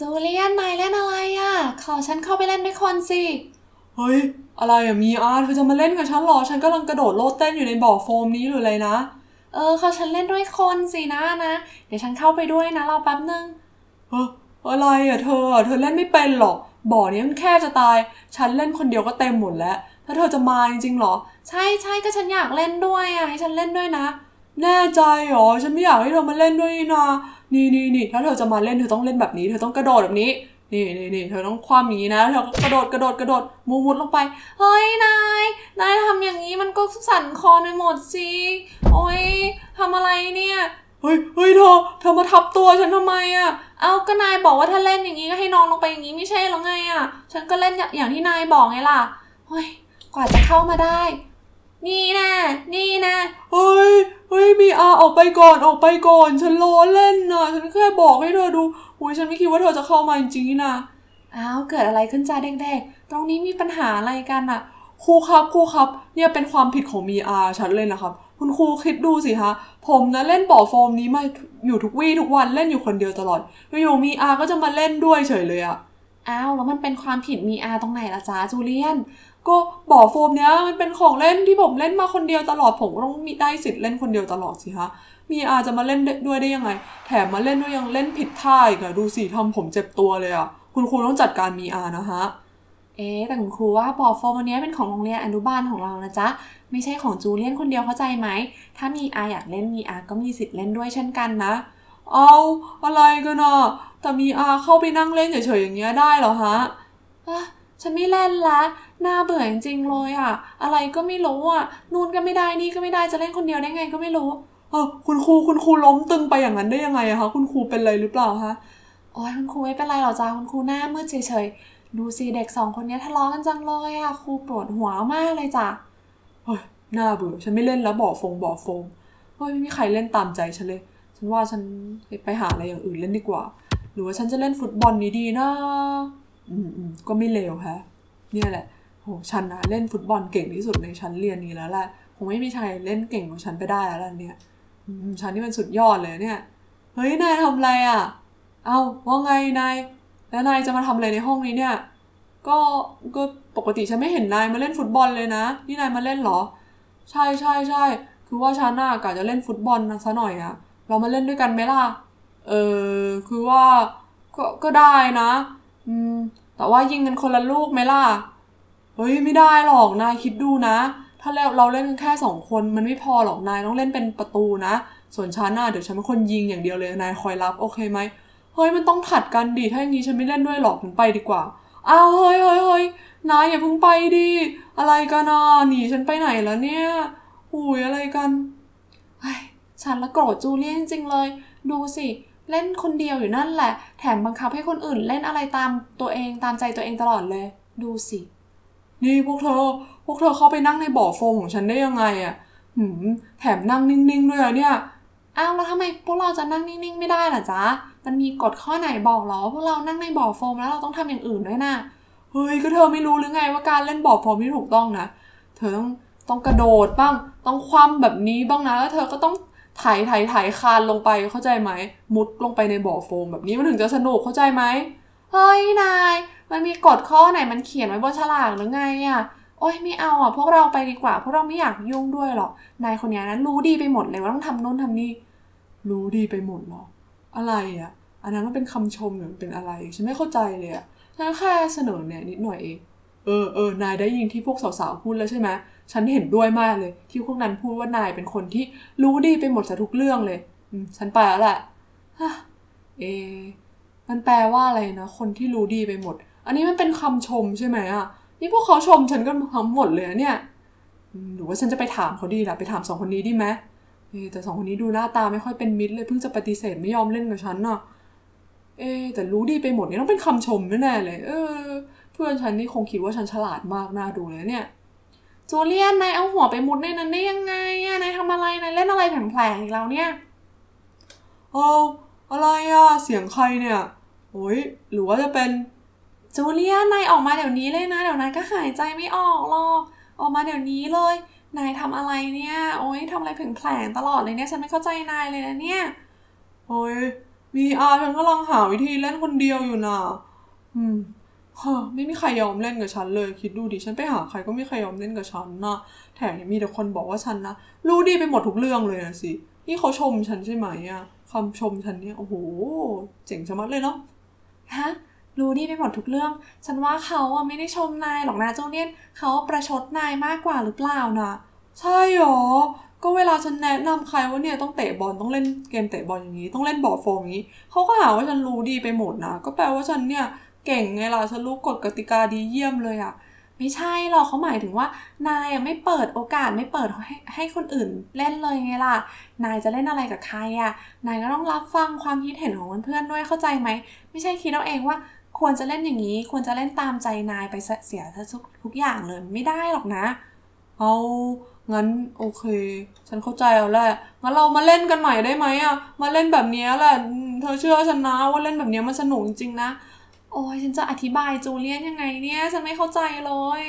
จูเลียนนายเล่นอะไรอะขอฉันเข้าไปเล่นด้วยคนสิเฮ้ยอะไรอะมีอาร์ตเธอจะมาเล่นกับฉันหรอฉันกำลังกระโดดโลดเต้นอยู่ในบ่อโฟมนี้หรืออะไรนะขอฉันเล่นด้วยคนสินะเดี๋ยวฉันเข้าไปด้วยนะรอแป๊บนึงอะไรอะเธอเล่นไม่เป็นหรอกบ่อนี้มันแค่จะตายฉันเล่นคนเดียวก็เต็มหมดแล้วถ้าเธอจะมาจริงๆหรอใช่ก็ฉันอยากเล่นด้วยอะให้ฉันเล่นด้วยนะแน่ใจหรอฉันไม่อยากให้เธอมาเล่นด้วยนะนี่ถ้าเธอจะมาเล่นเธอต้องเล่นแบบนี้เธอต้องกระโดดแบบนี้นี่เธอต้องคว่ำอย่างนี้นะเธอกระโดดมุดลงไปเฮ้ยนายทำอย่างนี้มันก็สั่นคอไปหมดสิโอ๊ยทำอะไรเนี่ยเฮ้ยเธอมาทับตัวฉันทำไมอะเอาก็นายบอกว่าถ้าเล่นอย่างนี้ก็ให้นอนลงไปอย่างนี้ไม่ใช่หรอไงอะฉันก็เล่นอย่างที่นายบอกไงล่ะเฮ้ยกว่าจะเข้ามาได้นี่นะเฮ้ยมีอาออกไปก่อนฉันล้อเล่นนะฉันแค่บอกให้เธอดูโอ้ยฉันไม่คิดว่าเธอจะเข้ามาจริงๆนะอ้าวเกิดอะไรขึ้นจ้าเด็กๆตรงนี้มีปัญหาอะไรกันน่ะครูครับเนี่ยเป็นความผิดของมีอาฉันเล่นนะครับคุณครูคิดดูสิคะผมนะเล่นบ่อโฟมนี้มาอยู่ทุกวี่ทุกวันเล่นอยู่คนเดียวตลอดอยู่มีอาก็จะมาเล่นด้วยเฉยเลยอะอ้าวแล้วมันเป็นความผิดมีอาตรงไหนล่ะจ้าจูเลียนก็บ่อโฟมเนี้ยมันเป็นของเล่นที่ผมเล่นมาคนเดียวตลอดผมต้องมีได้สิทธิ์เล่นคนเดียวตลอดสิฮะมีอาจะมาเล่นด้วยได้ยังไงแถมมาเล่นด้วยยังเล่นผิดท่าอีกอะดูสิทำผมเจ็บตัวเลยอะคุณครูต้องจัดการมีอานะฮะแต่คุณครูว่าบ่อโฟมอันนี้เป็นของโรงเรียนอนุบาลของเรานะจ๊ะไม่ใช่ของจูเลียนคนเดียวเข้าใจไหมถ้ามีอาอยากเล่นมีอาก็มีสิทธิ์เล่นด้วยเช่นกันนะเอาอะไรกันนะแต่มีอาเข้าไปนั่งเล่นเฉยๆอย่างเงี้ยได้เหรอฮะฉันไม่เล่นละน่าเบื่อจริงๆเลยอะอะไรก็ไม่รู้อะนู่นก็ไม่ได้นี่ก็ไม่ได้จะเล่นคนเดียวได้ไงก็ไม่รู้คุณครูล้มตึงไปอย่างนั้นได้ยังไงอะคะคุณครูเป็นไรหรือเปล่าคะโอ้ยคุณครูไม่เป็นไรหรอกจ้าคุณครูหน้ามืดเฉยๆดูสิเด็กสองคนนี้ทะเลาะกันจังเลยอะครูปวดหัวมากเลยจ้ะเฮ้ยน่าเบื่อฉันไม่เล่นแล้วบ่อโฟมเฮ้ยไม่มีใครเล่นตามใจฉันเลยฉันว่าฉันไปหาอะไรอย่างอื่นเล่นดีกว่าหรือว่าฉันจะเล่นฟุตบอลนี้ดีนะก็ไม่เลวฮะเนี่ยแหละโหฉันนะเล่นฟุตบอลเก่งที่สุดในชั้นเรียนนี้แล้วแหละคงไม่มีใครเล่นเก่งกว่าฉันไปได้แล้วล่ะเนี่ยฉันนี่มันสุดยอดเลยเนี่ยเฮ้ยนายทำอะไรอ่ะเอาว่าไงนายแล้วนายจะมาทำอะไรในห้องนี้เนี่ยก็ปกติฉันไม่เห็นนายมาเล่นฟุตบอลเลยนะนี่นายมาเล่นเหรอใช่คือว่าฉันน่ะกะจะเล่นฟุตบอลนะซะหน่อยอ่ะเรามาเล่นด้วยกันไหมล่ะคือว่าก็ได้นะแต่ว่ายิงกันคนละลูกไหมล่ะเฮ้ยไม่ได้หรอกนายคิดดูนะถ้าเราเล่นกันแค่2คนมันไม่พอหรอกนายต้องเล่นเป็นประตูนะส่วนฉันน่ะเดี๋ยวฉันเป็นคนยิงอย่างเดียวเลยนายคอยรับโอเคไหมเฮ้ยมันต้องถัดกันดิถ้าอย่างนี้ฉันไม่เล่นด้วยหรอกผมไปดีกว่าอ้าวเฮ้ยนายอย่าเพิ่งไปดิอะไรกันนะหนีฉันไปไหนแล้วเนี่ยหูยอะไรกันไอ้ฉันละโกรธจูเลียนจริงๆเลยดูสิเล่นคนเดียวอยู่นั่นแหละแถมบังคับให้คนอื่นเล่นอะไรตามตัวเองตามใจตัวเองตลอดเลยดูสินี่พวกเธอเข้าไปนั่งในบ่อโฟมของฉันได้ยังไงอ่ะแถมนั่งนิ่งๆด้วยเนี่ยอ้าวแล้วทำไมพวกเราจะนั่งนิ่งๆไม่ได้ล่ะจ๊ะมันมีกฎข้อไหนบอกหรอว่าพวกเรานั่งในบ่อโฟมแล้วเราต้องทำอย่างอื่นด้วยนะเฮ้ยก็เธอไม่รู้หรือไงว่าการเล่นบ่อโฟมที่ถูกต้องนะเธอต้องกระโดดบ้างต้องคว่ำแบบนี้บ้างนะแล้วเธอก็ต้องไถคานลงไปเข้าใจไหมมุดลงไปในบ่อโฟมแบบนี้มันถึงจะสนุกเข้าใจไหมเฮ้ยนายมันมีกฎข้อไหนมันเขียนไว้บนฉลากหรือไงอ่ะโอ๊ยไม่เอาอ่ะพวกเราไปดีกว่าพวกเราไม่อยากยุ่งด้วยหรอกนายคนนี้นั้นรู้ดีไปหมดเลยว่าต้องทำโน่นทำนี่รู้ดีไปหมดหรออะไรอ่ะอันนั้นมันเป็นคำชมหรือเป็นอะไรฉันไม่เข้าใจเลยอ่ะฉันแค่เสนอเนี่ยนิดหน่อยเองนายได้ยินที่พวกสาวๆพูดแล้วใช่ไหมฉันเห็นด้วยมากเลยที่พวกนั้นพูดว่านายเป็นคนที่รู้ดีไปหมดซะทุกเรื่องเลยฉันไปแล้วแหละฮะมันแปลว่าอะไรนะคนที่รู้ดีไปหมดอันนี้มันเป็นคำชมใช่ไหมอ่ะนี่พวกเขาชมฉันก็ทั้งหมดเลยเนี่ยหรือว่าฉันจะไปถามเขาดีล่ะไปถามสองคนนี้ดีไหมแต่สองคนนี้ดูหน้าตาไม่ค่อยเป็นมิตรเลยเพิ่งจะปฏิเสธไม่ยอมเล่นกับฉันน่ะแต่รู้ดีไปหมดนี่ต้องเป็นคำชมแน่เลยเพื่อนฉันนี่คงคิดว่าฉันฉลาดมากน่าดูเลยเนี่ยจูเลียนนายเอาหัวไปมุดในนั้นได้ยังไงอะนายทำอะไรนายเล่นอะไรแผลงๆอีกแล้วเนี่ยอะไรอะเสียงใครเนี่ยโอ้ยหรือว่าจะเป็นจูเลียนนายออกมาเดี๋ยวนี้เลยนะเดี๋ยวนายก็หายใจไม่ออกหรอกออกมาเดี๋ยวนี้เลยนายทำอะไรเนี่ยโอ้ยทำอะไรแผลงๆตลอดเลยเนี่ยฉันไม่เข้าใจนายเลยนะเนี่ยโอ้ย VR ฉันก็ลองหาวิธีเล่นคนเดียวอยู่นะไม่มีใครยอมเล่นกับฉันเลยคิดดูดิฉันไปหาใครก็ไม่ใครยอมเล่นกับฉันนะแถมยังมีแต่คนบอกว่าฉันนะรู้ดีไปหมดทุกเรื่องเลยนะสินี่เขาชมฉันใช่ไหมอะคำชมฉันเนี่ยโอ้โหเจ๋งชะมัดเลยเนาะฮะรู้ดีไปหมดทุกเรื่องฉันว่าเขาอะไม่ได้ชมนายหรอกนะเจ้าเนี่ยเขาประชดนายมากกว่าหรือเปล่านะใช่หรอก็เวลาฉันแนะนำใครว่าเนี่ยต้องเตะบอลต้องเล่นเกมเตะบอลอย่างนี้ต้องเล่นบอร์ดโฟมอย่างนี้เขาก็หาว่าฉันรู้ดีไปหมดนะก็แปลว่าฉันเนี่ยเก่งไงล่ะฉันรู้กฎกติกาดีเยี่ยมเลยอะไม่ใช่หรอกเขาหมายถึงว่านายอะไม่เปิดโอกาสไม่เปิดให้คนอื่นเล่นเลยไงล่ะนายจะเล่นอะไรกับใครอะนายก็ต้องรับฟังความคิดเห็นของเพื่อนๆด้วยเข้าใจไหมไม่ใช่คิดเอาเองว่าควรจะเล่นอย่างนี้ควรจะเล่นตามใจนายไปเสียทุกอย่างเลยไม่ได้หรอกนะเอางั้นโอเคฉันเข้าใจแล้วแหละงั้นเรามาเล่นกันใหม่ได้ไหมอะมาเล่นแบบนี้แหละเธอเชื่อฉันนะว่าเล่นแบบนี้มันสนุกจริงๆนะโอ้ยฉันจะอธิบายจูเลียนยังไงเนี่ยฉันไม่เข้าใจเลย